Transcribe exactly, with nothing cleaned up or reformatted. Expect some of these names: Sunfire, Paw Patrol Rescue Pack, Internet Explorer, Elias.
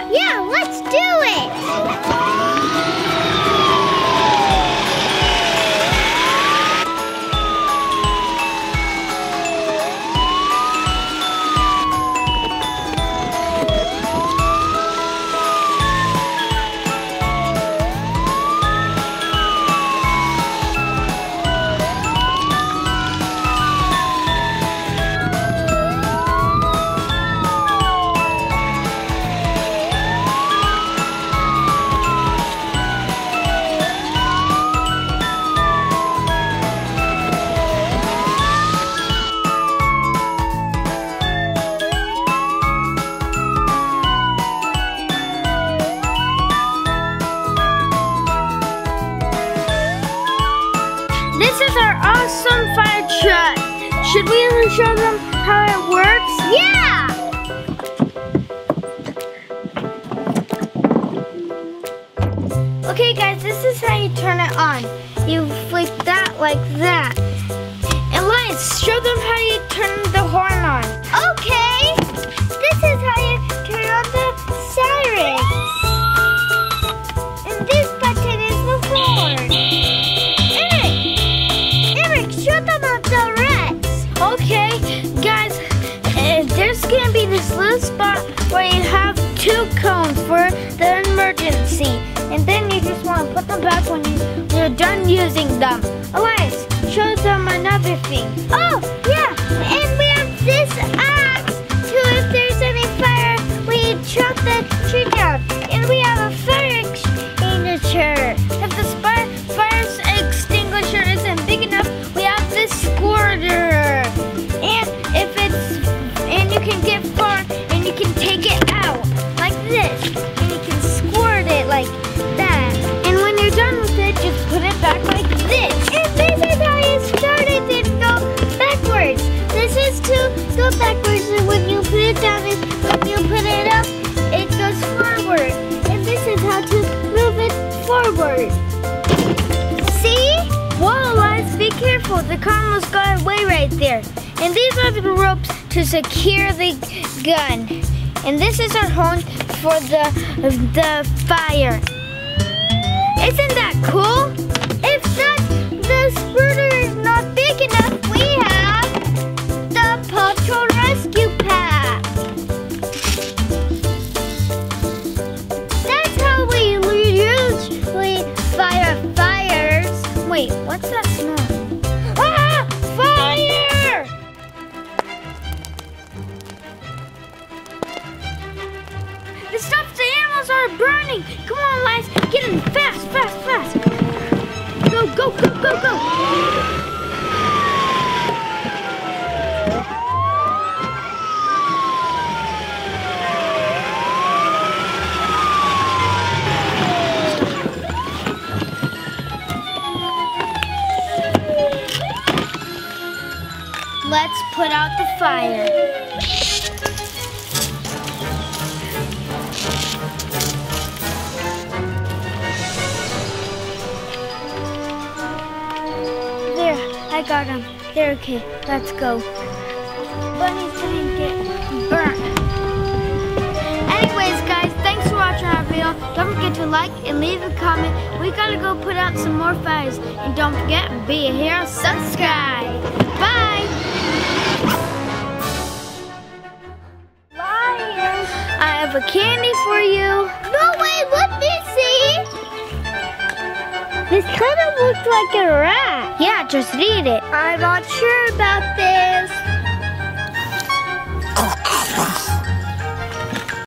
pizza. Yeah, let's do it. Sunfire truck. Should we show them how it works? Yeah! Okay guys, this is how you turn it on. You flick that like that. Elias, show them how you turn the horn on. Okay! This is how you turn on the sirens. And this button is the horn. Gonna be this little spot where you have two cones for the emergency, and then you just want to put them back when you, you're done using them. Elias, show them another thing. Oh yeah, and we have this axe to if there's any fire we chop the tree down, and we have a fire extinguisher. If the fire extinguisher isn't big enough, we have this squirter. And if it's And you can get far, and you can take it out, like this. And you can squirt it like that. And when you're done with it, just put it back like this. And this is how you start it and go backwards. This is to go backwards, and when you put it down, and when you put it up, it goes forward. And this is how to move it forward. See? Whoa, guys, be careful. The cone was going away right there. And these are the ropes to secure the gun. And this is our horn for the, the fire. Isn't that cool? If not, the spruder is not big enough, we have the Paw Patrol Rescue Pack. That's how we usually fire fires. Wait, what's that smell? Are burning. Come on, Elias. Get in fast, fast, fast. Go, go, go, go, go. Let's put out the fire. I got them. They're okay. Let's go. Bunny's gonna get burnt. Anyways, guys, thanks for watching our video. Don't forget to like and leave a comment. We gotta go put out some more fires. And don't forget, be a hero, subscribe. Bye! Lions, I have a candy for you. No way, what this is? This kind of looks like a rat. Yeah, just eat it. I'm not sure about